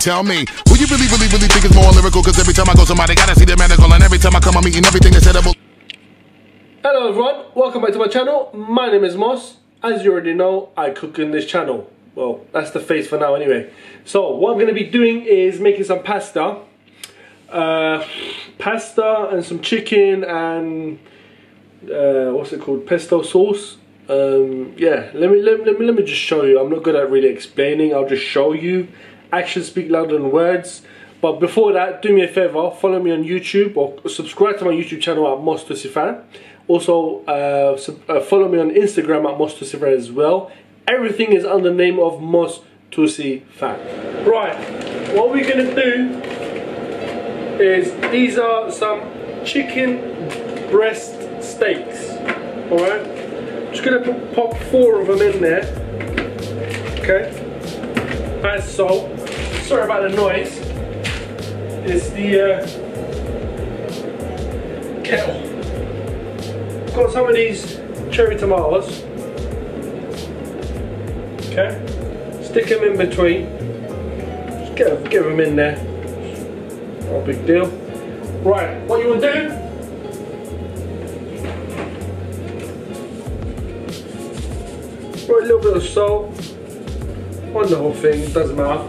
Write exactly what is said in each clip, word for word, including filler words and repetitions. Tell me, who you really, really, really think is more lyrical? Cause every time I go somebody gotta see the manacle, and every time I come I'm eating everything that's edible. Hello everyone, welcome back to my channel. My name is Mos. As you already know, I cook in this channel. Well, that's the face for now anyway. So what I'm gonna be doing is making some pasta. Uh, pasta and some chicken and uh, what's it called? Pesto sauce. Um, yeah, let me, let, let me let me just show you. I'm not good at really explaining. I'll just show you. Actions speak louder than words. But before that, do me a favor. Follow me on YouTube or subscribe to my YouTube channel at MosToosifar. Also, uh, sub, uh, follow me on Instagram at MosToosifar as well. Everything is under the name of MosToosifar. Right. What we're gonna do is these are some chicken breast steaks. All right. I'm just gonna put, pop four of them in there, okay? And so, sorry about the noise, it's the uh, kettle. Got some of these cherry tomatoes, okay? Stick them in between, just get, get them in there, no big deal. Right, what you wanna do? Put a little bit of salt on the whole thing, doesn't matter.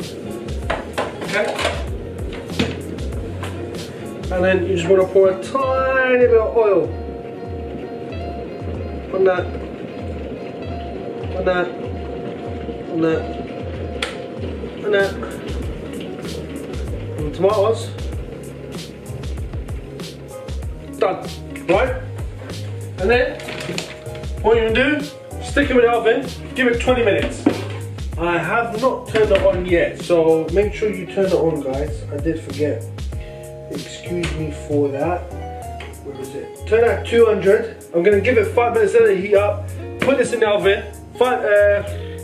Okay? And then you just want to pour a tiny bit of oil on that, on that, on that, on that, and the tomatoes. Done. Right? And then what you do? Stick them in the oven, give it twenty minutes. I have not turned it on yet, so make sure you turn it on, guys. I did forget. Excuse me for that. Where is it? Turn at two hundred. I'm gonna give it five minutes, let it heat up. Put this in the oven, five, uh,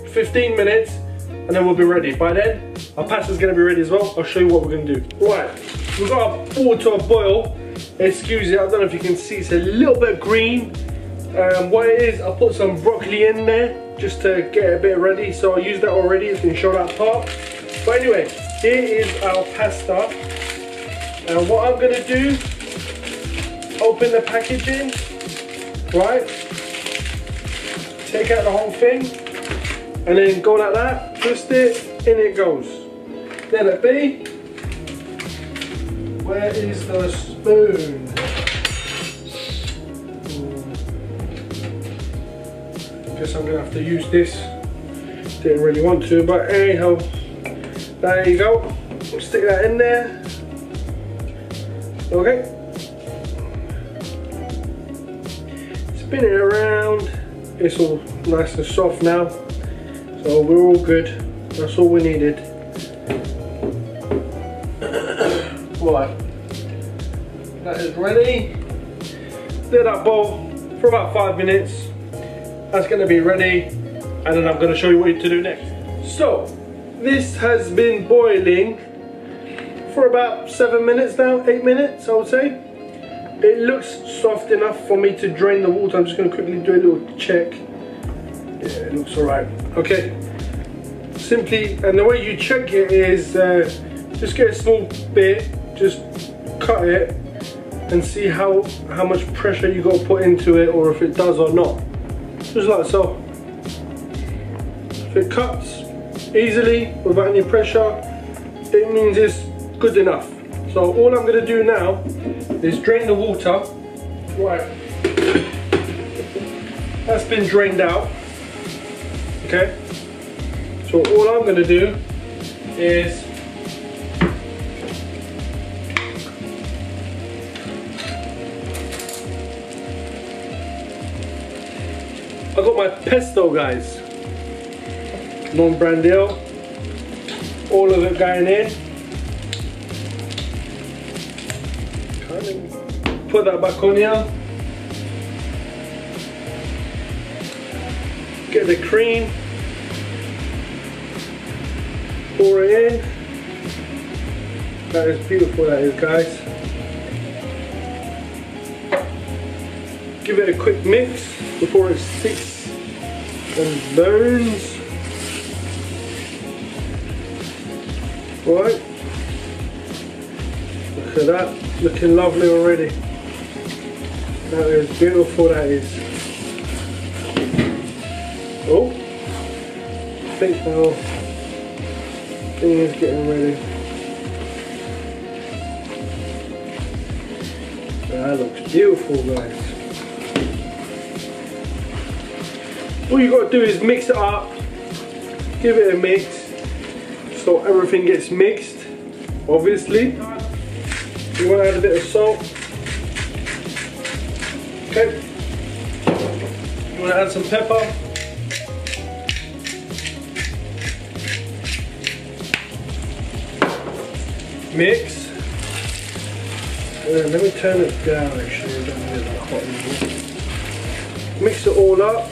fifteen minutes, and then we'll be ready. By then, our pasta's gonna be ready as well. I'll show you what we're gonna do. Right, we've got our water to a boil. Excuse me, I don't know if you can see, it's a little bit green. Um, what it is, I put some broccoli in there just to get it a bit ready. So I used that already, it's been shown that part. But anyway, here is our pasta. And what I'm gonna do, open the packaging, right? Take out the whole thing, and then go like that, twist it, in it goes. Let it be. Where is the spoon? Guess I'm gonna have to use this. Didn't really want to, but anyhow, there you go. Stick that in there. Okay. Spin it around. It's all nice and soft now, so we're all good. That's all we needed. Right. That is ready. Let that boil for about five minutes. That's going to be ready, and then I'm going to show you what to do next. So this has been boiling for about seven minutes now, eight minutes I would say. It looks soft enough for me to drain the water. I'm just going to quickly do a little check. Yeah, it looks alright. Okay, simply, and the way you check it is uh, just get a small bit, just cut it and see how, how much pressure you got to put into it, or if it does or not. Just like so. If it cuts easily without any pressure, it means it's good enough. So all I'm going to do now is drain the water. Right. That's been drained out. Okay. So all I'm going to do is I got my pesto, guys. Non-brand deal. All of it going in. Put that back on here. Get the cream. Pour it in. That is beautiful, that is, guys. Give it a quick mix before it sticks and burns. Right, look at that, looking lovely already. That is beautiful, that is. Oh, I think our thing is getting ready. That looks beautiful, guys. All you got to do is mix it up, give it a mix. So everything gets mixed, obviously. You want to add a bit of salt. Okay. You want to add some pepper. Mix. And let me turn it down actually. I don't need that hot anymore. Mix it all up.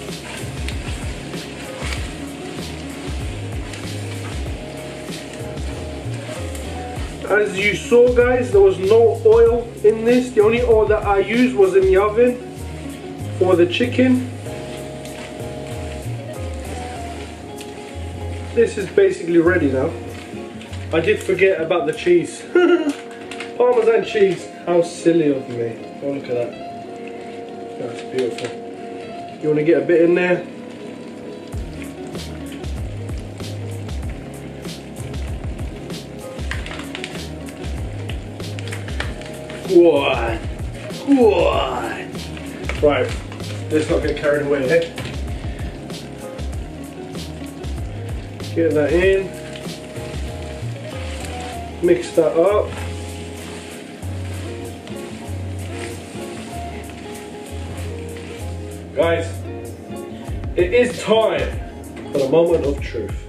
As you saw, guys, there was no oil in this. The only oil that I used was in the oven for the chicken. This is basically ready now. I did forget about the cheese. Parmesan cheese. How silly of me. Oh, look at that. That's beautiful. You want to get a bit in there. One, one. Right, let's not get carried away, okay? Get that in. Mix that up. Guys, it is time for the moment of truth.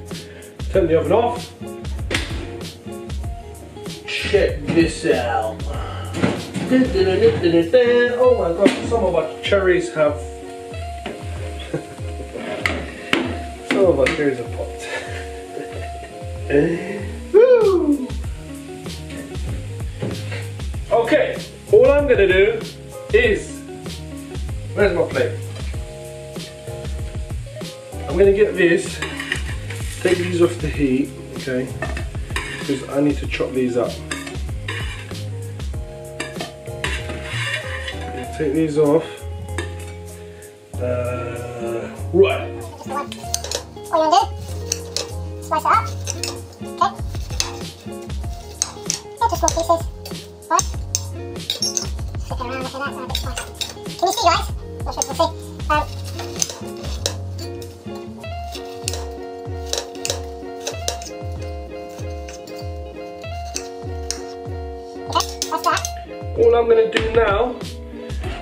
Turn the oven off. Check this out. Oh my god, some of our cherries have... some of our cherries have popped. Woo! Okay, all I'm gonna do is... Where's my plate? I'm gonna get this, take these off the heat, okay? Because I need to chop these up. Take these off. Uh, right. All you're gonna do, slice it up. Okay. Into small pieces. Right. Flip it around like that, so a bit sliced. Can you see, guys? Not sure if you can see. Um, okay, that's that. All I'm gonna do now,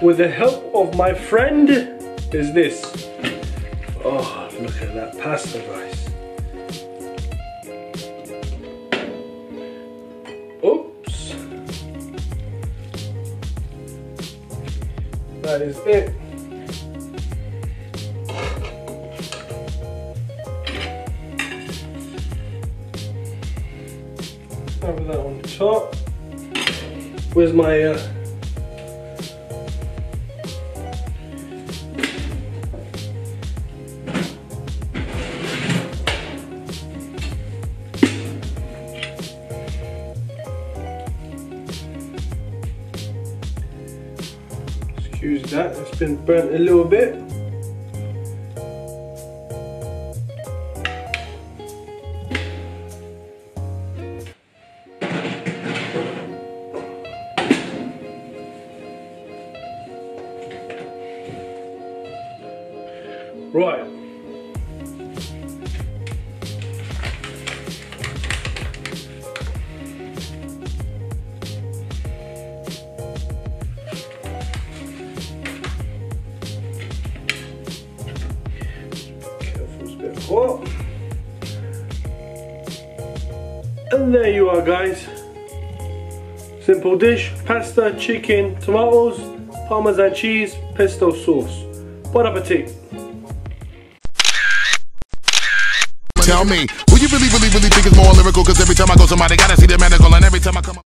with the help of my friend, is this. Oh, look at that pasta rice. Oops. That is it. Cover that on top. Where's my uh, use that, it's been burnt a little bit. Right. Well, and there you are, guys. Simple dish: pasta, chicken, tomatoes, parmesan cheese, pesto sauce. Bon appetit. Tell me, who you really, really, really think is more lyrical? Because every time I go, somebody gotta see the medical, and every time I come.